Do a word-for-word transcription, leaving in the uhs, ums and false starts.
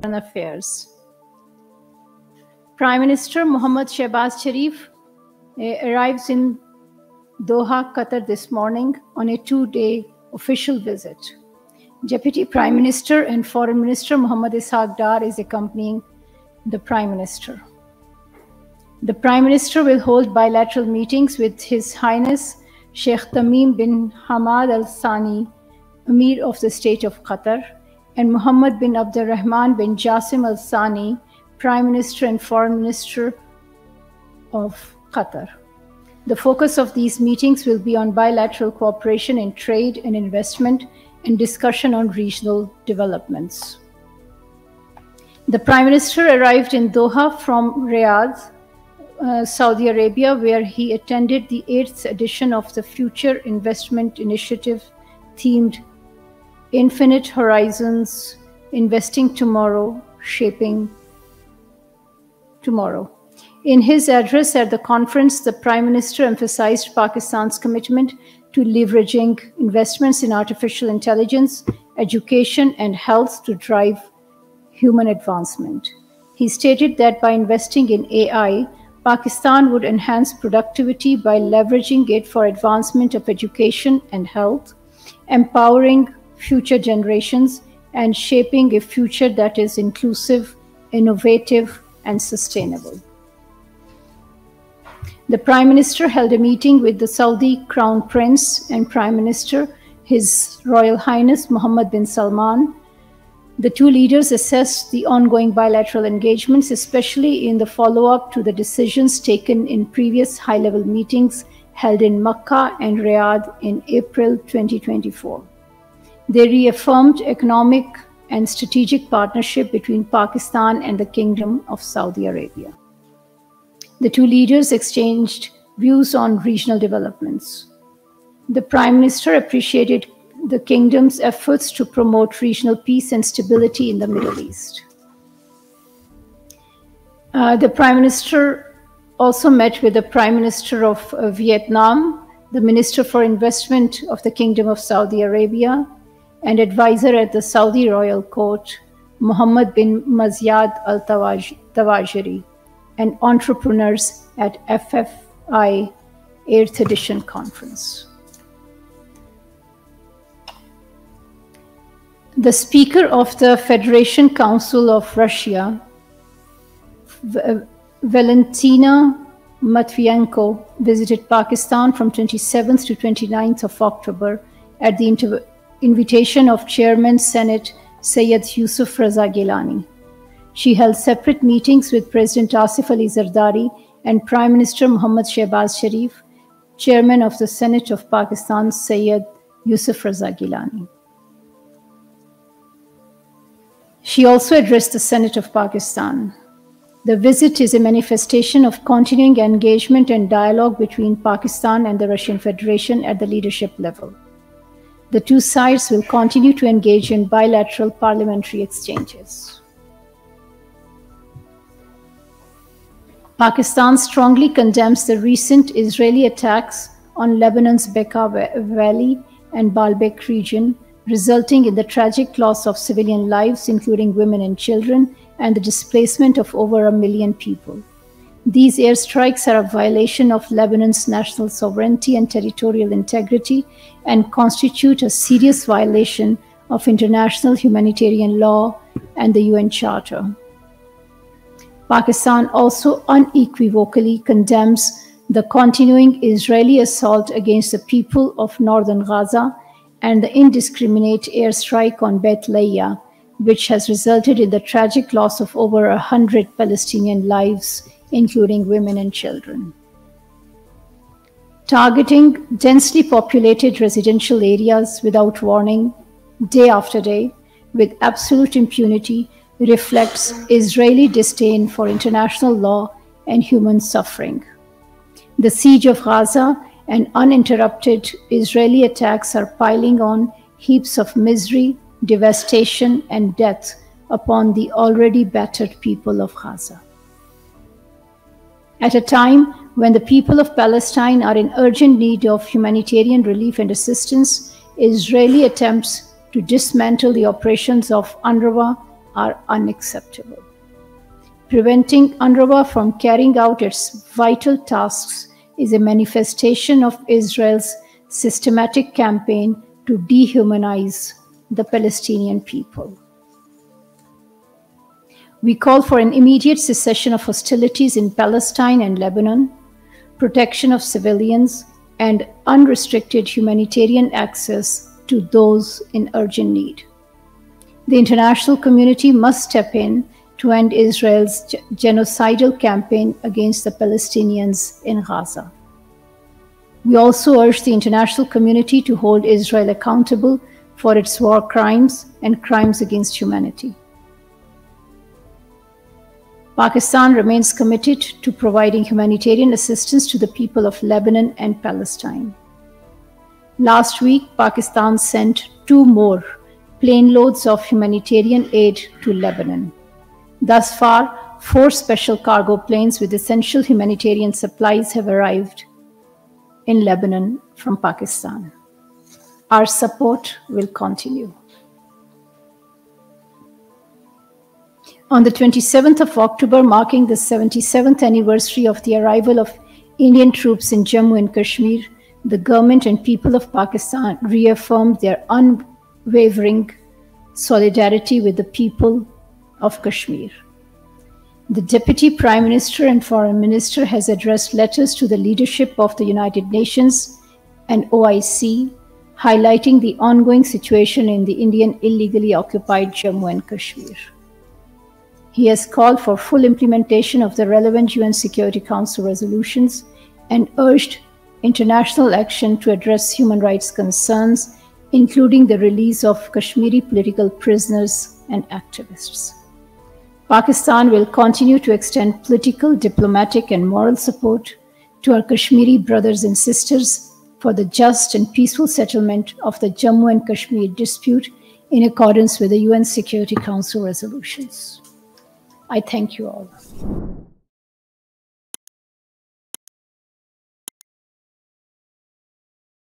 Foreign Affairs. Prime Minister Muhammad Shehbaz Sharif arrives in Doha, Qatar this morning on a two-day official visit. Deputy Prime Minister and Foreign Minister Muhammad Ishaq Dar is accompanying the Prime Minister. The Prime Minister will hold bilateral meetings with His Highness Sheikh Tamim bin Hamad al-Sani, Amir of the State of Qatar, and Mohammed bin Abdulrahman bin Jasim Al Thani, Prime Minister and Foreign Minister of Qatar. The focus of these meetings will be on bilateral cooperation in trade and investment and discussion on regional developments. The Prime Minister arrived in Doha from Riyadh, uh, Saudi Arabia, where he attended the eighth edition of the Future Investment Initiative themed Infinite Horizons, Investing Tomorrow, Shaping Tomorrow. In his address at the conference, the Prime Minister emphasized Pakistan's commitment to leveraging investments in artificial intelligence, education, and health to drive human advancement. He stated that by investing in A I, Pakistan would enhance productivity by leveraging it for advancement of education and health, empowering future generations, and shaping a future that is inclusive, innovative, and sustainable. The Prime Minister held a meeting with the Saudi Crown Prince and Prime Minister, His Royal Highness Mohammed bin Salman. The two leaders assessed the ongoing bilateral engagements, especially in the follow-up to the decisions taken in previous high-level meetings held in Mecca and Riyadh in April twenty twenty-four. They reaffirmed economic and strategic partnership between Pakistan and the Kingdom of Saudi Arabia. The two leaders exchanged views on regional developments. The Prime Minister appreciated the Kingdom's efforts to promote regional peace and stability in the Middle East. Uh, the Prime Minister also met with the Prime Minister of uh, Vietnam, the Minister for Investment of the Kingdom of Saudi Arabia, and advisor at the Saudi Royal Court, Mohammed bin Maziad Al-Tawajiri, and entrepreneurs at F F I eighth Edition Conference. The Speaker of the Federation Council of Russia, Valentina Matvienko, visited Pakistan from twenty-seventh to twenty-ninth of October at the inter invitation of Chairman Senate Syed Yusuf Raza Gilani. She held separate meetings with President Asif Ali Zardari and Prime Minister Muhammad Shehbaz Sharif, Chairman of the Senate of Pakistan Syed Yusuf Raza Gilani. She also addressed the Senate of Pakistan. The visit is a manifestation of continuing engagement and dialogue between Pakistan and the Russian Federation at the leadership level. The two sides will continue to engage in bilateral parliamentary exchanges. Pakistan strongly condemns the recent Israeli attacks on Lebanon's Bekaa Valley and Baalbek region, resulting in the tragic loss of civilian lives, including women and children, and the displacement of over a million people. These airstrikes are a violation of Lebanon's national sovereignty and territorial integrity and constitute a serious violation of international humanitarian law and the U N Charter. Pakistan also unequivocally condemns the continuing Israeli assault against the people of northern Gaza and the indiscriminate airstrike on Beit Lahiya, which has resulted in the tragic loss of over a hundred Palestinian lives, including women and children. Targeting densely populated residential areas without warning, day after day, with absolute impunity, reflects Israeli disdain for international law and human suffering. The siege of Gaza and uninterrupted Israeli attacks are piling on heaps of misery, devastation, and death upon the already battered people of Gaza. At a time when the people of Palestine are in urgent need of humanitarian relief and assistance, Israeli attempts to dismantle the operations of U N R W A are unacceptable. Preventing U N R W A from carrying out its vital tasks is a manifestation of Israel's systematic campaign to dehumanize the Palestinian people. We call for an immediate cessation of hostilities in Palestine and Lebanon, protection of civilians, and unrestricted humanitarian access to those in urgent need. The international community must step in to end Israel's genocidal campaign against the Palestinians in Gaza. We also urge the international community to hold Israel accountable for its war crimes and crimes against humanity. Pakistan remains committed to providing humanitarian assistance to the people of Lebanon and Palestine. Last week, Pakistan sent two more planeloads of humanitarian aid to Lebanon. Thus far, four special cargo planes with essential humanitarian supplies have arrived in Lebanon from Pakistan. Our support will continue. On the twenty-seventh of October, marking the seventy-seventh anniversary of the arrival of Indian troops in Jammu and Kashmir, the government and people of Pakistan reaffirmed their unwavering solidarity with the people of Kashmir. The Deputy Prime Minister and Foreign Minister has addressed letters to the leadership of the United Nations and O I C, highlighting the ongoing situation in the Indian illegally occupied Jammu and Kashmir. He has called for full implementation of the relevant U N Security Council resolutions and urged international action to address human rights concerns, including the release of Kashmiri political prisoners and activists. Pakistan will continue to extend political, diplomatic, and moral support to our Kashmiri brothers and sisters for the just and peaceful settlement of the Jammu and Kashmir dispute in accordance with the U N Security Council resolutions. I thank you all.